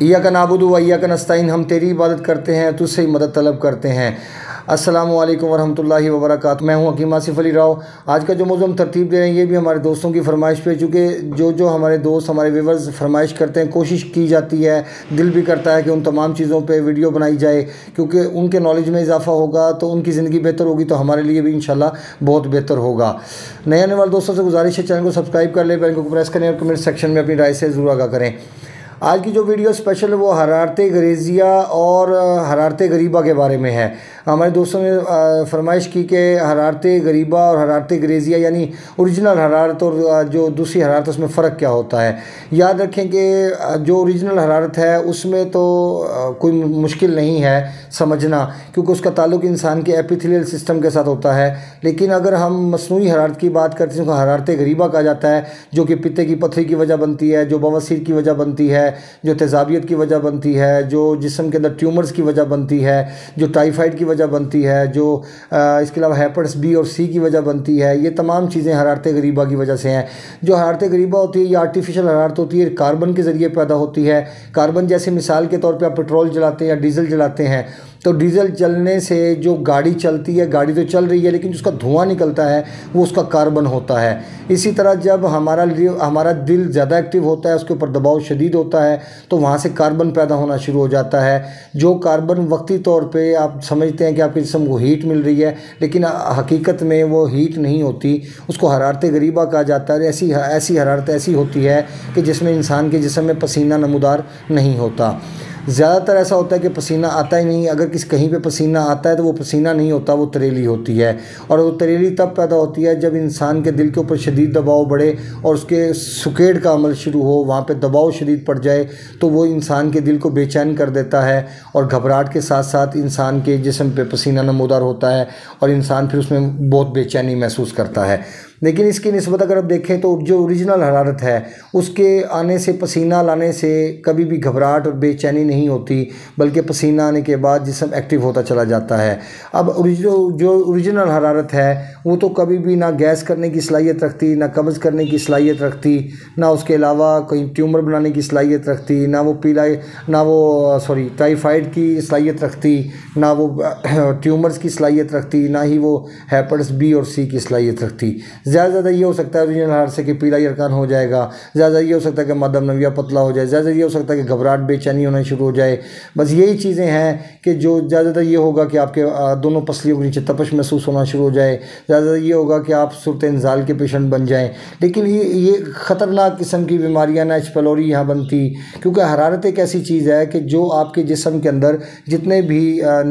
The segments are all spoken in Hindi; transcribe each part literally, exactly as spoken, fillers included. इय्याक नअबुदु व इय्याक नस्तईन, हम तेरी इबादत करते हैं, तुझसे ही मदद तलब करते हैं। अस्सलाम वालेकुम वरहमतुल्लाहि व बरकातहू। मैं हूं हकीम आसिफ अली राव। आज का जो मौजू हम तरतीब दे रहे हैं ये भी हमारे दोस्तों की फरमाइश पे, चूँकि जो जो हमारे दोस्त हमारे व्यूवर्स फरमाइश करते हैं, कोशिश की जाती है, दिल भी करता है कि उन तमाम चीज़ों पे वीडियो बनाई जाए, क्योंकि उनके नॉलेज में इजाफा होगा तो उनकी ज़िंदगी बेहतर होगी, तो हमारे लिए भी इंशाल्लाह बहुत बेहतर होगा। नए आने वाले दोस्तों से गुजारिश है चैनल को सब्सक्राइब कर लें, बेल को प्रेस करें और कमेंट सेक्शन में अपनी राय से ज़रूर आगाह करें। आज की जो वीडियो स्पेशल है वो हरारते गरीज़िया और हरारते गरीबा के बारे में है। हमारे दोस्तों ने फरमाइश की कि हरारते गरीबा और हरारते गरीज़िया यानी ओरिजिनल हरारत और जो दूसरी हरारत है उसमें फ़र्क क्या होता है। याद रखें कि जो ओरिजिनल हरारत है उसमें तो कोई मुश्किल नहीं है समझना, क्योंकि उसका ताल्लुक इंसान के एपिथेलियल सिस्टम के साथ होता है। लेकिन अगर हम मस्नूई हरारत की बात करते हैं तो हरारते गरीबा कहा जाता है, जो कि पित्ते की पथरी की वजह बनती है, जो बवासीर की वजह बनती है, जो तेजाबियत की वजह बनती है, जो जिस्म के अंदर ट्यूमर्स की वजह बनती है, जो टाइफाइड की वजह बनती है, जो इसके अलावा हेपेटाइटिस बी और सी की वजह बनती है। ये तमाम चीज़ें हरारत गरीबा की वजह से हैं। जो हरारत गरीबा होती है ये आर्टिफिशियल हरारत होती है, कार्बन के ज़रिए पैदा होती है। कार्बन जैसे मिसाल के तौर पर आप पेट्रोल जलाते हैं या डीज़ल जलाते हैं, तो डीज़ल चलने से जो गाड़ी चलती है, गाड़ी तो चल रही है लेकिन उसका धुआं निकलता है वो उसका कार्बन होता है। इसी तरह जब हमारा हमारा दिल ज़्यादा एक्टिव होता है, उसके ऊपर दबाव शदीद होता है, तो वहाँ से कार्बन पैदा होना शुरू हो जाता है। जो कार्बन वक्ती तौर पे आप समझते हैं कि आपके जिस्म को हीट मिल रही है, लेकिन हकीकत में वो हीट नहीं होती, उसको हरारत गरीबा कहा जाता है। ऐसी ऐसी हरारत ऐसी होती है कि जिसमें इंसान के जिस्म में पसीना नमूदार नहीं होता। ज़्यादातर ऐसा होता है कि पसीना आता ही नहीं। अगर किसी कहीं पे पसीना आता है तो वो पसीना नहीं होता, वो तरेली होती है। और वो तरेली तब पैदा होती है जब इंसान के दिल के ऊपर शदीद दबाव बढ़े और उसके सुकेड का अमल शुरू हो, वहाँ पे दबाव शदीद पड़ जाए, तो वो इंसान के दिल को बेचैन कर देता है और घबराहट के साथ साथ इंसान के जिस्म पे पसीना नमूदार होता है और इंसान फिर उसमें बहुत बेचैनी महसूस करता है। लेकिन इसकी निस्बत अगर आप देखें तो जो ओरिजिनल हरारत है उसके आने से, पसीना लाने से कभी भी घबराहट और बेचैनी नहीं होती, बल्कि पसीना आने के बाद जिस्म एक्टिव होता चला जाता है। अब जो ओरिजिनल हरारत है वो तो कभी भी ना गैस करने की सलाहियत रखती, ना कब्ज़ करने की सलाहियत रखती, ना उसके अलावा कहीं ट्यूमर बनाने की सलाहियत रखती, ना वो पीला ना वो सॉरी टाइफाइड की सलाहियत रखती, ना वो ट्यूमर्स की सलाहियत रखती, ना ही वो हेपेटाइटिस बी और सी की सलाहियत रखती। ज़्यादा ज़्यादा ये हो सकता है ओरिजिनल हार से कि पीला यरकान हो जाएगा, ज़्यादा ये हो सकता है कि मादम नविया पतला हो जाए, ज़्यादा ये हो सकता है कि घबराहट बेचैनी होना शुरू हो जाए। बस यही चीज़ें हैं कि जो ज़्यादातर ये होगा कि आपके दोनों पसलियों के नीचे तपश महसूस होना शुरू हो जाए, ज़्यादा ये होगा कि आप सूरत इंजाल के पेशेंट बन जाएँ। लेकिन ये ये ख़तरनाक किस्म की बीमारियाँ ना एच पलोरी यहाँ बनती, क्योंकि हरारत एक ऐसी चीज़ है कि जो आपके जिस्म के अंदर जितने भी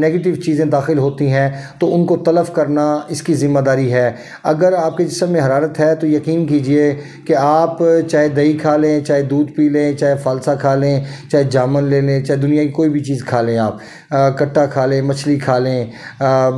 नेगेटिव चीज़ें दाखिल होती हैं तो उनको तलफ करना इसकी ज़िम्मेदारी है। अगर आपके जिस्म में हरारत है तो यकीन कीजिए कि आप चाहे दही खा लें, चाहे दूध पी लें, चाहे फालसा खा लें, चाहे जामुन ले लें, चाहे दुनिया की कोई भी चीज़ खा लें, आप कट्टा खा लें, मछली खा लें,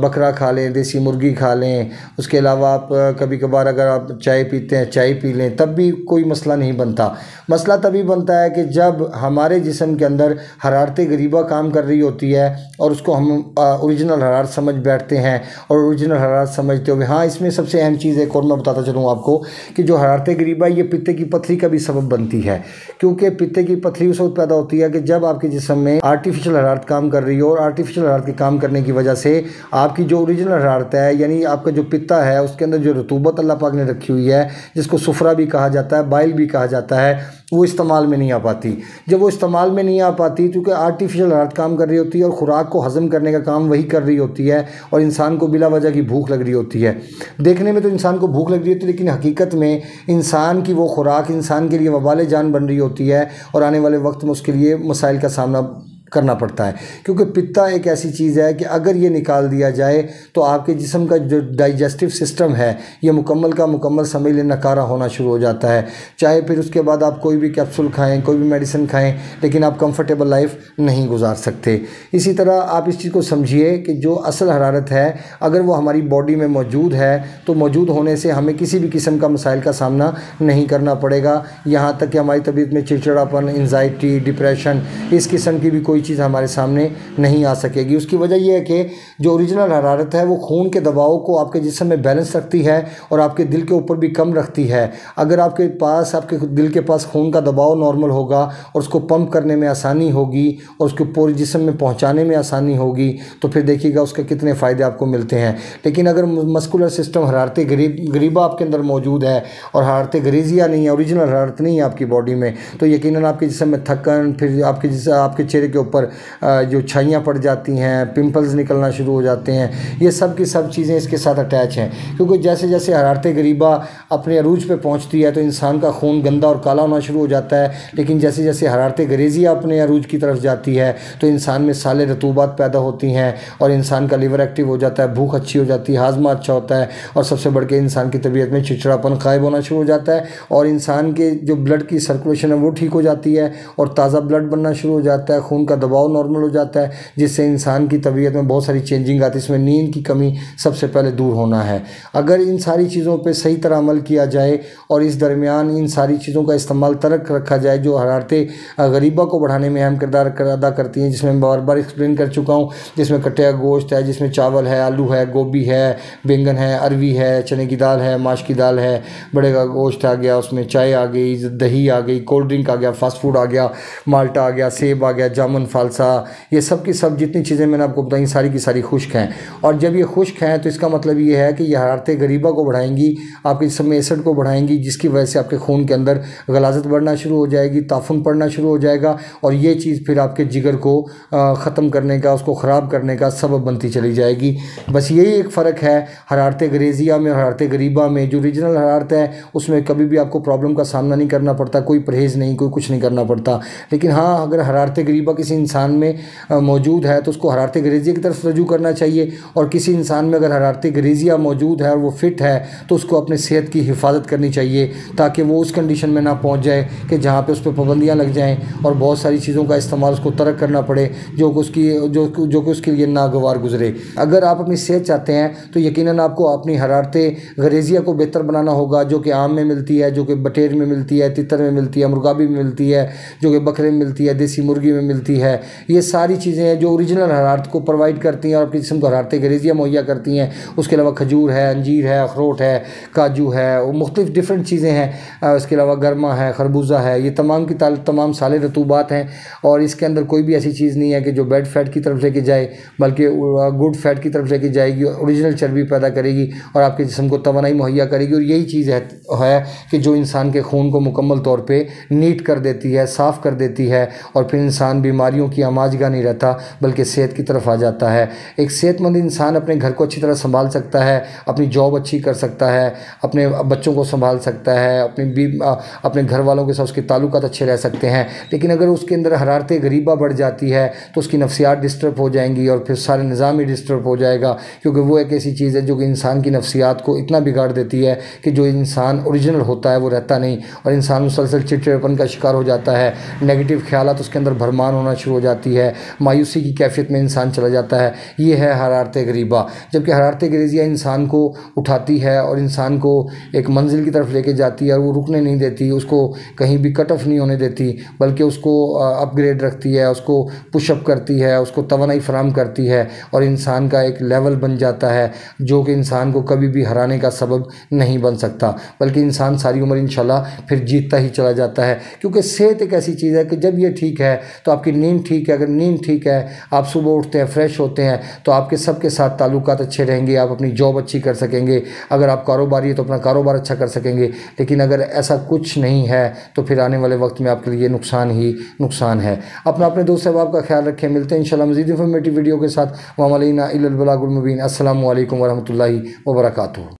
बकरा खा लें, देसी मुर्गी खा लें। उसके अलावा आप कभी कभार अगर आप चाय पीते हैं चाय पी लें, तब भी कोई मसला नहीं बनता। मसला तभी बनता है कि जब हमारे जिस्म के अंदर हरारत गरीबा काम कर रही होती है और उसको हम ओरिजिनल हरारत समझ बैठते हैं। और ओरिजिनल हरारत समझते हुए, हाँ इसमें सबसे अहम चीज़ एक और मैं बताता चलूँ आपको कि जो हरारत गरीबा ये पित्ते की पथरी का भी सबब बनती है, क्योंकि पित्ते की पथरी उस वक्त पैदा होती है कि जब आपके जिस्म में आर्टिफिशियल हरारत काम कर रही हो, और आर्टिफिशियल हरारत के काम करने की वजह से आपकी जो ओरिजिनल हरारत है यानी आपका जो पित्ता है उसके अंदर जो रतूबत अल्लाह पाक ने रखी हुई है, जिसको सुफरा भी कहा जाता है, बाइल भी कहा जाता है, वो इस्तेमाल में नहीं आ पाती। जब वो इस्तेमाल में नहीं आ पाती, क्योंकि आर्टिफिशियल हरारत काम कर रही होती है और ख़ुराक को हज़म करने का काम वही कर रही होती है और इंसान को बिला वजह की भूख लग रही होती है। देखने में तो इंसान को भूख लग रही होती है, लेकिन हकीकत में इंसान की वो खुराक इंसान के लिए वबाल जान बन रही होती है और आने वाले वक्त में उसके लिए मसाइल का सामना करना पड़ता है। क्योंकि पित्ता एक ऐसी चीज़ है कि अगर ये निकाल दिया जाए तो आपके जिस्म का जो डाइजेस्टिव सिस्टम है ये मुकम्मल का मुकम्मल समझ लें नकारा होना शुरू हो जाता है। चाहे फिर उसके बाद आप कोई भी कैप्सूल खाएं, कोई भी मेडिसिन खाएं, लेकिन आप कंफर्टेबल लाइफ नहीं गुजार सकते। इसी तरह आप इस चीज़ को समझिए कि जो असल हरारत है अगर वो हमारी बॉडी में मौजूद है तो मौजूद होने से हमें किसी भी किस्म का मसाइल का सामना नहीं करना पड़ेगा। यहाँ तक कि हमारी तबीयत में चिड़चिड़ापन, एंजाइटी, डिप्रेशन, इस किस्म की भी कोई कोई चीज़ हमारे सामने नहीं आ सकेगी। उसकी वजह यह है कि जो ओरिजिनल हरारत है वो खून के दबाव को आपके जिस्म में बैलेंस रखती है और आपके दिल के ऊपर भी कम रखती है। अगर आपके पास आपके दिल के पास खून का दबाव नॉर्मल होगा और उसको पंप करने में आसानी होगी और उसको पूरे जिस्म में पहुँचाने में आसानी होगी तो फिर देखिएगा उसके कितने फ़ायदे आपको मिलते हैं। लेकिन अगर मस्कुलर सिस्टम हरारत गरीबा आपके अंदर मौजूद है और हरारत ग्रेजिया नहीं है, ओरिजिनल हरारत नहीं है आपकी बॉडी में, तो यकीनन आपके जिस्म में थकन, फिर आपके जिस्म आपके चेहरे के ऊपर जो छाइयाँ पड़ जाती हैं, पिंपल्स निकलना शुरू हो जाते हैं, ये सब की सब चीज़ें इसके साथ अटैच हैं। क्योंकि जैसे जैसे हरारत गरीबा अपने अरूज पर पहुँचती है तो इंसान का खून गंदा और काला होना शुरू हो जाता है, लेकिन जैसे जैसे हरारत ग्रेजिया अपने अरूज की तरफ जाती है तो इंसान में साले रतूबात पैदा होती हैं और इंसान का लिवर एक्टिव हो जाता है, भूख अच्छी हो जाती है, हाजमा अच्छा होता है और सबसे बढ़ के इंसान की तबीयत में चिड़चिड़ापन गायब होना शुरू हो जाता है और इंसान के जो ब्लड की सर्कुलेशन है वो ठीक हो जाती है और ताज़ा ब्लड बनना शुरू हो जाता है, खून का दबाव नॉर्मल हो जाता है, जिससे इंसान की तबीयत में बहुत सारी चेंजिंग आती है। इसमें नींद की कमी सबसे पहले दूर होना है। अगर इन सारी चीज़ों पर सही तरह अमल किया जाए और इस दरमियान इन सारी चीज़ों का इस्तेमाल तरक रखा जाए जो हरारतें गरीबा को बढ़ाने में अहम किरदार अदा करती हैं, जिसमें मैं बार बार एक्सप्लेन कर चुका हूँ, जिसमें कटिया गोश्त है, जिसमें चावल है, आलू है, गोभी है, बैंगन है, अरवी है, चने की दाल है, माश की दाल है, बड़े का गोश्त आ गया, उसमें चाय आ गई, दही आ गई, कोल्ड ड्रिंक आ गया, फास्ट फूड आ गया, माल्टा आ गया, सेब आ गया, जामुन, फालसा, ये सब की सब जितनी चीज़ें मैंने आपको बताई सारी की सारी खुश्क हैं। और जब ये खुश्क हैं तो इसका मतलब ये है कि ये हरारतें गरीबा को बढ़ाएंगी, आपके जिसमें एसिड को बढ़ाएंगी, जिसकी वजह से आपके खून के अंदर गलाजत बढ़ना शुरू हो जाएगी, ताफुन पड़ना शुरू हो जाएगा और ये चीज़ फिर आपके जिगर को ख़त्म करने का, उसको ख़राब करने का सबब बनती चली जाएगी। बस यही एक फ़र्क है हरारत ग्रेजिया में और हरारत गरीबा में। जो रीजनल हरारत है उसमें कभी भी आपको प्रॉब्लम का सामना नहीं करना पड़ता, कोई परहेज़ नहीं, कोई कुछ नहीं करना पड़ता। लेकिन हाँ, अगर हरारत गरीबा किसी इंसान में मौजूद है तो उसको हरारत ग्रेजिया की तरफ रजू करना चाहिए और किसी इंसान में अगर हरारत ग्रेजिया मौजूद है और वो फिट है तो उसको अपने सेहत की हिफाजत करनी चाहिए ताकि वो उस कंडीशन में ना पहुँच जाए कि जहाँ पर उस पर पाबंदियाँ लग जाएँ और बहुत सारी चीज़ों का इस्तेमाल उसको तरक करना पड़े जो उसकी जो जो कि उसके लिए नागवार गुजरे। अगर आप अपनी सेहत चाहते हैं तो यकीनन आपको अपनी हरारत गरेजिया को बेहतर बनाना होगा, जो कि आम में मिलती है, जो कि बटेर में मिलती है, तितर में मिलती है, मुर्गाबी में मिलती है, जो कि बकरे में मिलती है, देसी मुर्गी में मिलती है। ये सारी चीज़ें हैं जो ओरिजिनल हरारत को प्रोवाइड करती हैं और आपके जिस्म को हरारत गरेजिया मुहैया करती हैं। उसके अलावा खजूर है, अंजीर है, अखरोट है, काजू है, और मुख्तलिफ डिफरेंट चीज़ें हैं। इसके अलावा गरमा है, खरबूजा है, ये तमाम की तमाम साले रतूबात हैं और इसके अंदर कोई भी ऐसी चीज़ नहीं है कि जो बैड फैट की तरफ लेके जाए, बल्कि गुड फैट की तरफ लेके जाएगी, ओरिजिनल चर्बी पैदा करेगी और आपके जिस्म को तवानाई मुहैया करेगी। और यही चीज़ है, है कि जो इंसान के खून को मुकम्मल तौर पे नीट कर देती है, साफ़ कर देती है और फिर इंसान बीमारियों की आमाजगा नहीं रहता बल्कि सेहत की तरफ आ जाता है। एक सेहतमंद इंसान अपने घर को अच्छी तरह संभाल सकता है, अपनी जॉब अच्छी कर सकता है, अपने बच्चों को संभाल सकता है, अपने अपने घर वालों के साथ उसके ताल्लुकात अच्छे रह सकते हैं। लेकिन अगर उसके अंदर हरारत गरीबा बढ़ जाती है तो उसकी नफ्सियात डिस्टर्ब हो जाएंगी और फिर सारे निज़ाम ही डिस्टर्ब हो जाएगा, क्योंकि वो एक ऐसी चीज़ है जो कि इंसान की नफ्सियात को इतना बिगाड़ देती है कि जो इंसान ओरिजिनल होता है वो रहता नहीं और इंसान मुसलसल चिड़चिड़ापन का शिकार हो जाता है। नेगेटिव ख्यालात उसके अंदर भरमार होना शुरू हो जाती है, मायूसी की कैफियत में इंसान चला जाता है। ये है हरारत गरीबा। जबकि हरारत गरीजिया इंसान को उठाती है और इंसान को एक मंजिल की तरफ लेके जाती है और वो रुकने नहीं देती, उसको कहीं भी कट ऑफ नहीं होने देती, बल्कि उसको अपग्रेड रखती है, उसको पुशअप करती है, उसको तवानाई फराम करती है और इंसान का एक लेवल बन जाता है जो कि इंसान को कभी भी हराने का सबब नहीं बन सकता, बल्कि इंसान सारी उम्र इंशाल्लाह फिर जीतता ही चला जाता है। क्योंकि सेहत एक ऐसी चीज़ है कि जब ये ठीक है तो आपकी नींद ठीक है, अगर नींद ठीक है, आप सुबह उठते हैं, फ्रेश होते हैं, तो आपके सब के साथ ताल्लुकात अच्छे रहेंगे, आप अपनी जॉब अच्छी कर सकेंगे, अगर आप कारोबारी है तो अपना कारोबार अच्छा कर सकेंगे। लेकिन अगर ऐसा कुछ नहीं है तो फिर आने वाले वक्त में आपके लिए नुकसान ही नुकसान है। अपना अपने दोस्त अहबाब का ख्याल रखें। मिलते हैं इंशाल्लाह मज़ीद इन्फॉर्मेटिव वीडियो के साथ। व मा अलैना इल्लल बलागुल मुबीन। अस्सलामु अलैकुम व रहमतुल्लाहि व बरकातुहू।